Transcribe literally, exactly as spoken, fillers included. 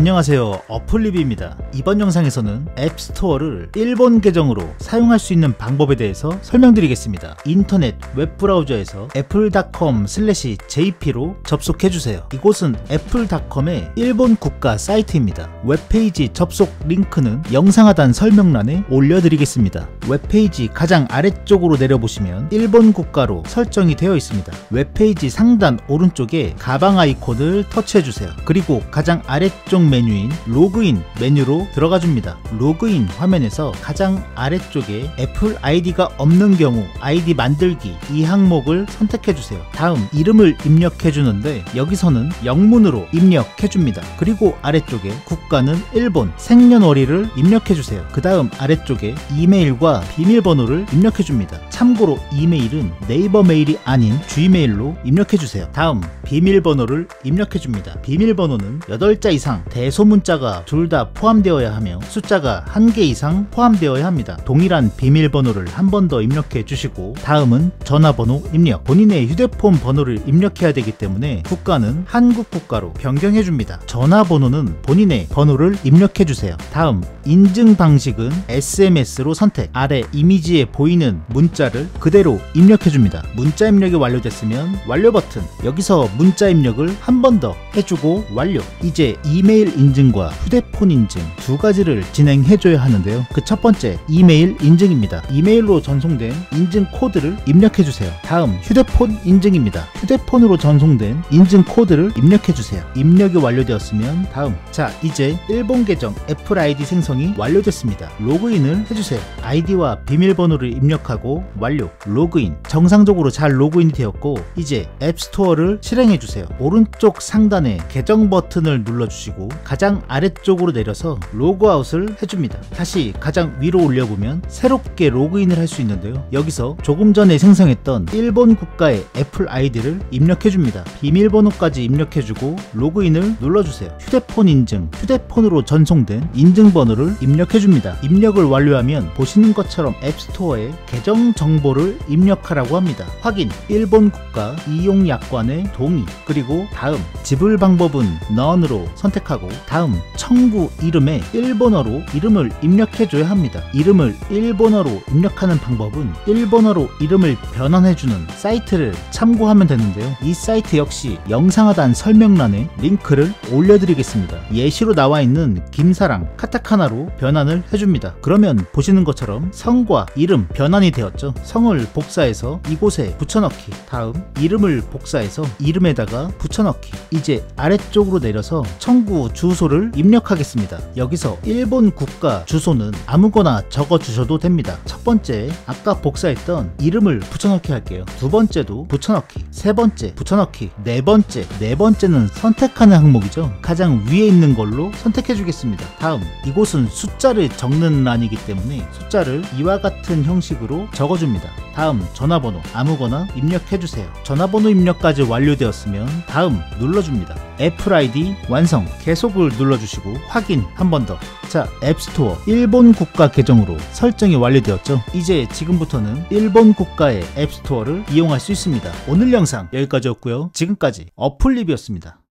안녕하세요, 어플리뷰입니다. 이번 영상에서는 앱스토어를 일본 계정으로 사용할 수 있는 방법에 대해서 설명드리겠습니다. 인터넷 웹브라우저에서 애플 닷컴 슬래시 제이피로 접속해주세요. 이곳은 애플 닷컴의 일본 국가 사이트입니다. 웹페이지 접속 링크는 영상 하단 설명란에 올려드리겠습니다. 웹페이지 가장 아래쪽으로 내려보시면 일본 국가로 설정이 되어 있습니다. 웹페이지 상단 오른쪽에 가방 아이콘을 터치해주세요. 그리고 가장 아래쪽 메뉴인 로그인 메뉴로 들어가 줍니다. 로그인 화면에서 가장 아래쪽에 애플 아이디가 없는 경우 아이디 만들기 이 항목을 선택해주세요. 다음 이름을 입력해주는데 여기서는 영문으로 입력해줍니다. 그리고 아래쪽에 국가는 일본, 생년월일을 입력해주세요. 그 다음 아래쪽에 이메일과 비밀번호를 입력해줍니다. 참고로 이메일은 네이버 메일이 아닌 지메일로 입력해주세요. 다음 비밀번호를 입력해줍니다. 비밀번호는 여덟 자 이상 대소문자가 둘 다 포함되어야 하며 숫자가 한 개 이상 포함되어야 합니다. 동일한 비밀번호를 한 번 더 입력해 주시고 다음은 전화번호 입력. 본인의 휴대폰 번호를 입력해야 되기 때문에 국가는 한국 국가로 변경해 줍니다. 전화번호는 본인의 번호를 입력해 주세요. 다음 인증 방식은 에스엠에스로 선택. 아래 이미지에 보이는 문자를 그대로 입력해 줍니다. 문자 입력이 완료됐으면 완료 버튼. 여기서 문자 입력을 한 번 더 해주고 완료. 이제 이메일 인증과 휴대폰 인증 두 가지를 진행해줘야 하는데요. 그 첫 번째 이메일 인증입니다. 이메일로 전송된 인증 코드를 입력해주세요. 다음 휴대폰 인증입니다. 휴대폰으로 전송된 인증 코드를 입력해주세요. 입력이 완료되었으면 다음. 자, 이제 일본 계정 애플 아이디 생성이 완료됐습니다. 로그인을 해주세요. 아이디와 비밀번호를 입력하고 완료. 로그인 정상적으로 잘 로그인이 되었고 이제 앱스토어를 실행해주세요. 오른쪽 상단에 계정 버튼을 눌러주세요. 가장 아래쪽으로 내려서 로그아웃을 해줍니다. 다시 가장 위로 올려보면 새롭게 로그인을 할 수 있는데요. 여기서 조금 전에 생성했던 일본 국가의 애플 아이디를 입력해줍니다. 비밀번호까지 입력해주고 로그인을 눌러주세요. 휴대폰 인증, 휴대폰으로 전송된 인증번호를 입력해줍니다. 입력을 완료하면 보시는 것처럼 앱스토어에 계정 정보를 입력하라고 합니다. 확인, 일본 국가 이용 약관의 동의, 그리고 다음 지불 방법은 넌으로 선택 선택하고 다음 청구 이름에 일본어로 이름을 입력해줘야 합니다. 이름을 일본어로 입력하는 방법은 일본어로 이름을 변환해주는 사이트를 참고하면 되는데요. 이 사이트 역시 영상 하단 설명란에 링크를 올려드리겠습니다. 예시로 나와있는 김사랑 카타카나로 변환을 해줍니다. 그러면 보시는 것처럼 성과 이름 변환이 되었죠. 성을 복사해서 이곳에 붙여넣기, 다음 이름을 복사해서 이름에다가 붙여넣기. 이제 아래쪽으로 내려서 청구 청구 주소를 입력하겠습니다. 여기서 일본 국가 주소는 아무거나 적어 주셔도 됩니다. 첫 번째 아까 복사했던 이름을 붙여넣기 할게요. 두 번째도 붙여넣기, 세 번째 붙여넣기, 네 번째. 네 번째는 선택하는 항목이죠. 가장 위에 있는 걸로 선택해 주겠습니다. 다음 이곳은 숫자를 적는 란이기 때문에 숫자를 이와 같은 형식으로 적어줍니다. 다음 전화번호 아무거나 입력해 주세요. 전화번호 입력까지 완료되었으면 다음 눌러줍니다. 애플 아이디 완성, 계속을 눌러주시고 확인 한 번 더. 자, 앱스토어 일본 국가 계정으로 설정이 완료되었죠. 이제 지금부터는 일본 국가의 앱스토어를 이용할 수 있습니다. 오늘 영상 여기까지였고요. 지금까지 어플리뷰였습니다.